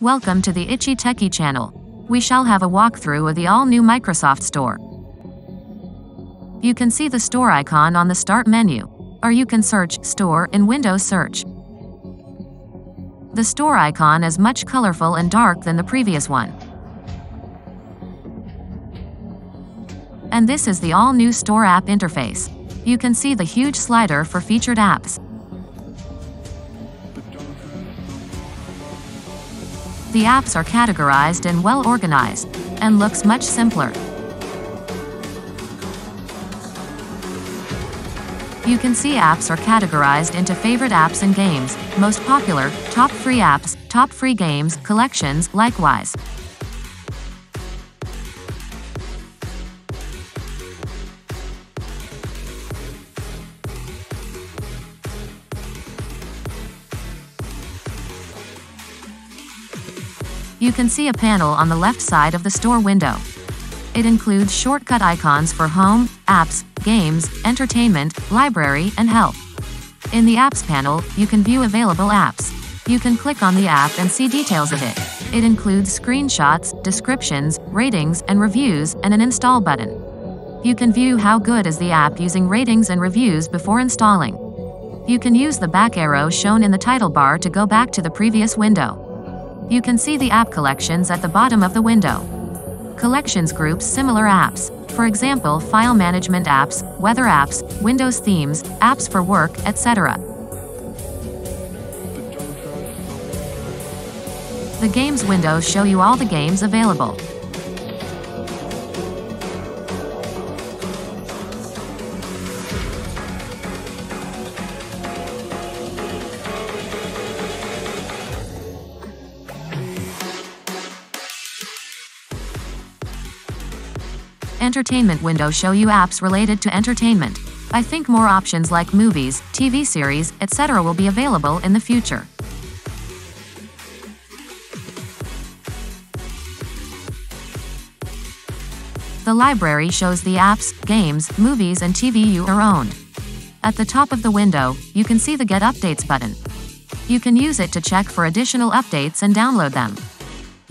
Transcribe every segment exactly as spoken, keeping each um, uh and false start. Welcome to the Itchy Techie channel. We shall have a walkthrough of the all-new Microsoft Store. You can see the store icon on the Start menu, or you can search Store in Windows Search. The store icon is much colorful and dark than the previous one. And this is the all-new Store app interface. You can see the huge slider for featured apps. The apps are categorized and well organized, and looks much simpler. You can see apps are categorized into favorite apps and games, most popular, top free apps, top free games, collections, likewise. You can see a panel on the left side of the store window. It includes shortcut icons for Home, Apps, Games, Entertainment, Library, and Help. In the Apps panel, you can view available apps. You can click on the app and see details of it. It includes screenshots, descriptions, ratings, and reviews, and an Install button. You can view how good is the app using ratings and reviews before installing. You can use the back arrow shown in the title bar to go back to the previous window. You can see the app collections at the bottom of the window. Collections groups similar apps, for example file management apps, weather apps, Windows themes, apps for work, et cetera. The games windows show you all the games available. Entertainment window show you apps related to entertainment. I think more options like movies, T V series, et cetera will be available in the future. The library shows the apps, games, movies and T V you are owned. At the top of the window, you can see the Get Updates button. You can use it to check for additional updates and download them.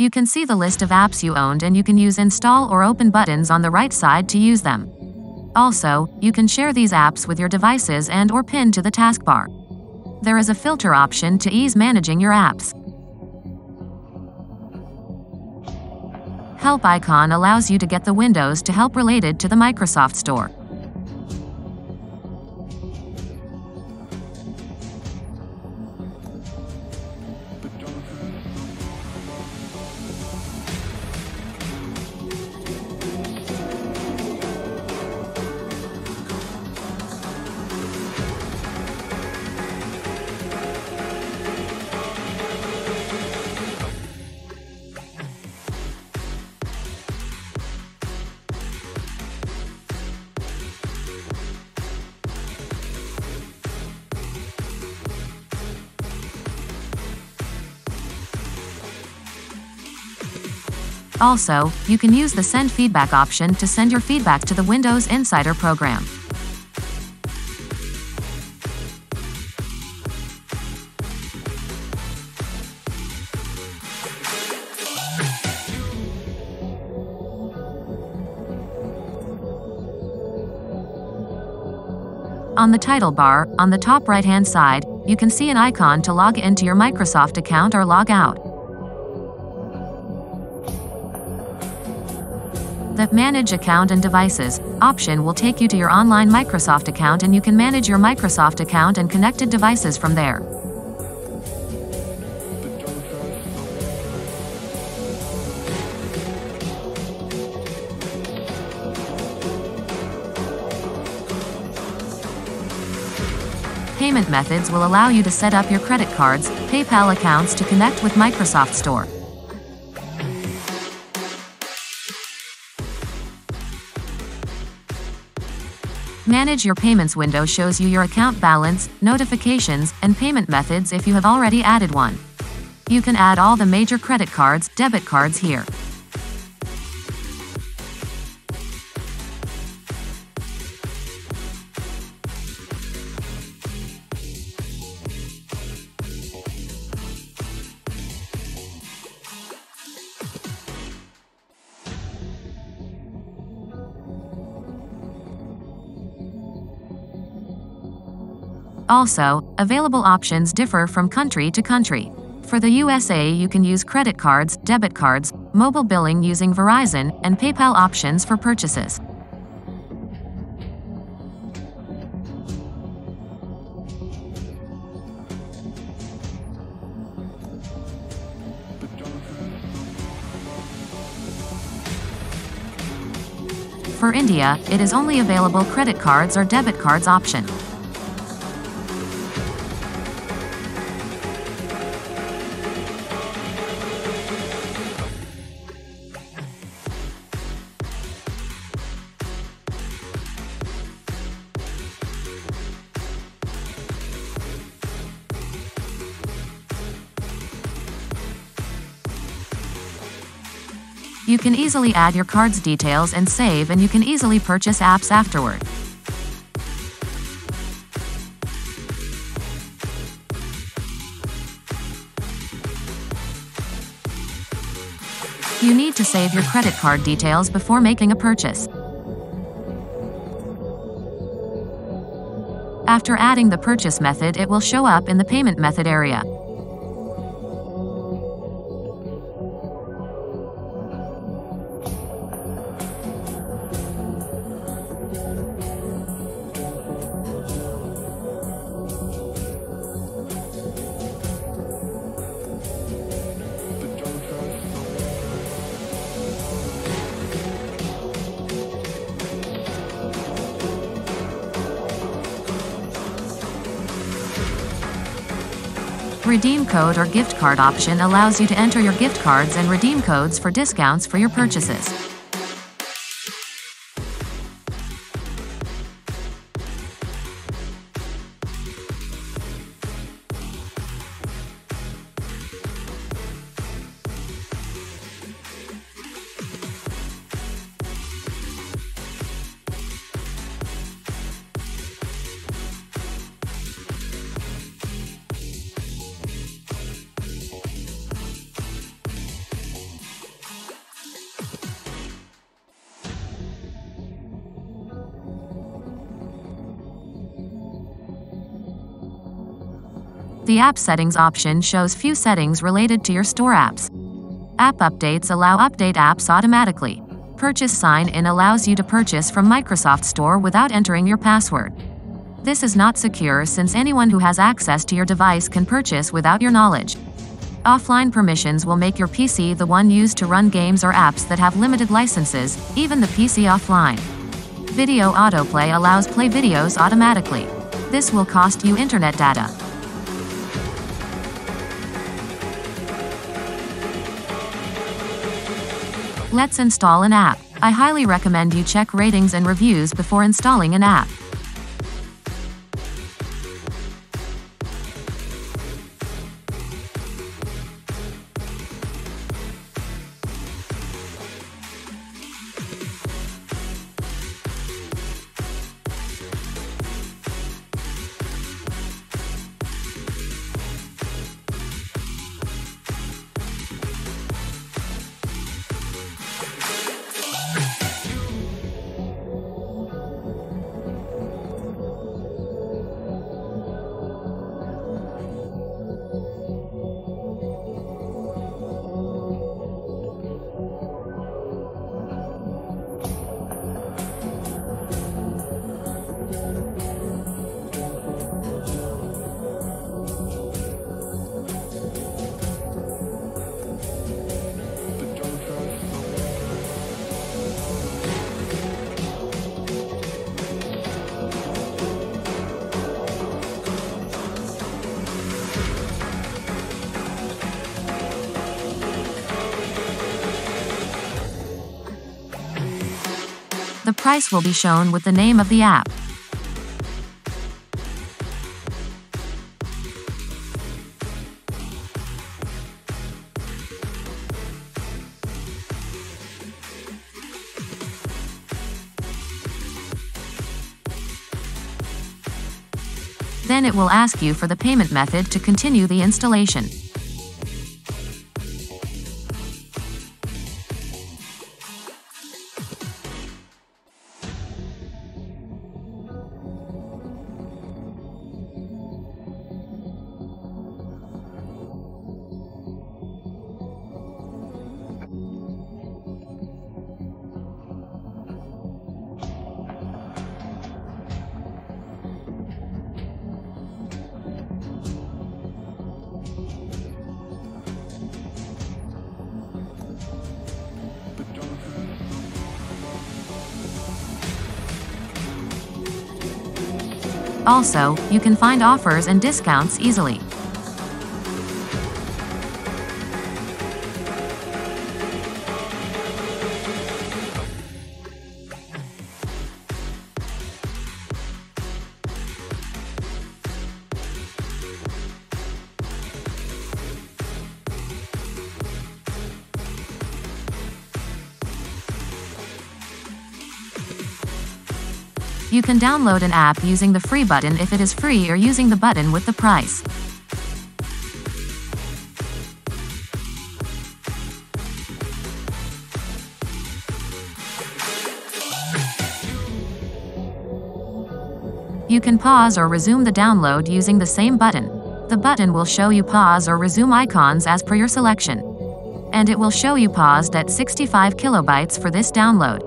You can see the list of apps you owned and you can use install or open buttons on the right side to use them. Also, you can share these apps with your devices and or pin to the taskbar. There is a filter option to ease managing your apps. Help icon allows you to get the windows to help related to the Microsoft Store. Also, you can use the Send Feedback option to send your feedback to the Windows Insider program. On the title bar, on the top right-hand side, you can see an icon to log into your Microsoft account or log out. The Manage Account and Devices option will take you to your online Microsoft account and you can manage your Microsoft account and connected devices from there. Payment methods will allow you to set up your credit cards, PayPal accounts to connect with Microsoft Store. Manage your payments window shows you your account balance, notifications, and payment methods if you have already added one. You can add all the major credit cards, debit cards here. Also, available options differ from country to country. For the U S A, you can use credit cards, debit cards, mobile billing using Verizon, and PayPal options for purchases. For India, it is only available credit cards or debit cards option. You can easily add your card's details and save, and you can easily purchase apps afterward. You need to save your credit card details before making a purchase. After adding the purchase method, it will show up in the payment method area. Redeem code or gift card option allows you to enter your gift cards and redeem codes for discounts for your purchases. The App Settings option shows few settings related to your store apps. App updates allow update apps automatically. Purchase sign-in allows you to purchase from Microsoft Store without entering your password. This is not secure since anyone who has access to your device can purchase without your knowledge. Offline permissions will make your P C the one used to run games or apps that have limited licenses, even the P C offline. Video autoplay allows play videos automatically. This will cost you internet data. Let's install an app. I highly recommend you check ratings and reviews before installing an app. The price will be shown with the name of the app. Then it will ask you for the payment method to continue the installation. Also, you can find offers and discounts easily. You can download an app using the free button if it is free or using the button with the price. You can pause or resume the download using the same button. The button will show you pause or resume icons as per your selection. And it will show you paused at sixty-five kilobytes for this download.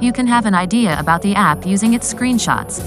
You can have an idea about the app using its screenshots.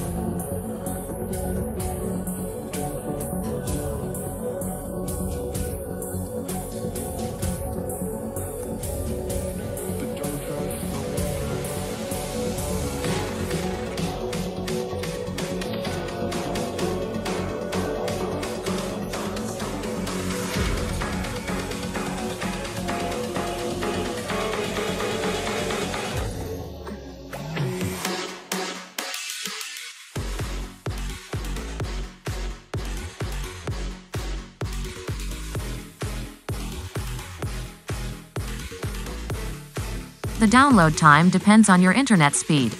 The download time depends on your internet speed.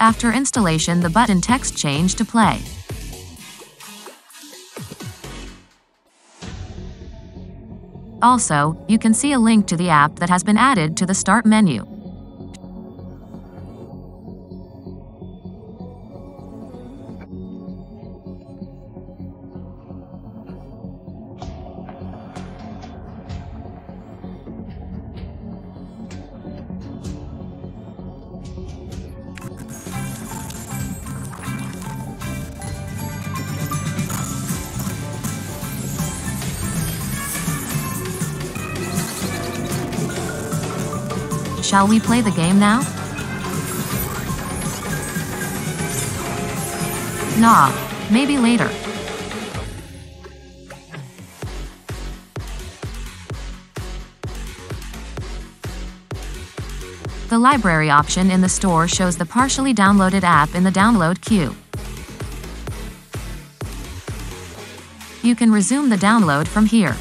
After installation, the button text change to play. Also, you can see a link to the app that has been added to the start menu. Shall we play the game now? Nah, maybe later. The library option in the store shows the partially downloaded app in the download queue. You can resume the download from here.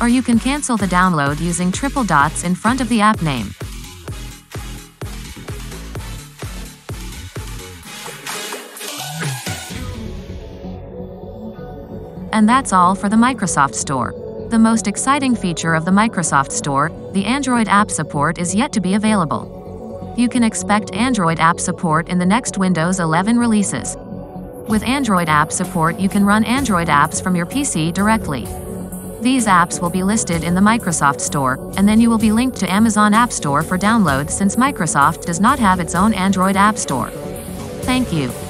Or you can cancel the download using triple dots in front of the app name. And that's all for the Microsoft Store. The most exciting feature of the Microsoft Store, the Android app support, is yet to be available. You can expect Android app support in the next Windows eleven releases. With Android app support, you can run Android apps from your P C directly. These apps will be listed in the Microsoft Store, and then you will be linked to Amazon App Store for download, since Microsoft does not have its own Android App Store. Thank you.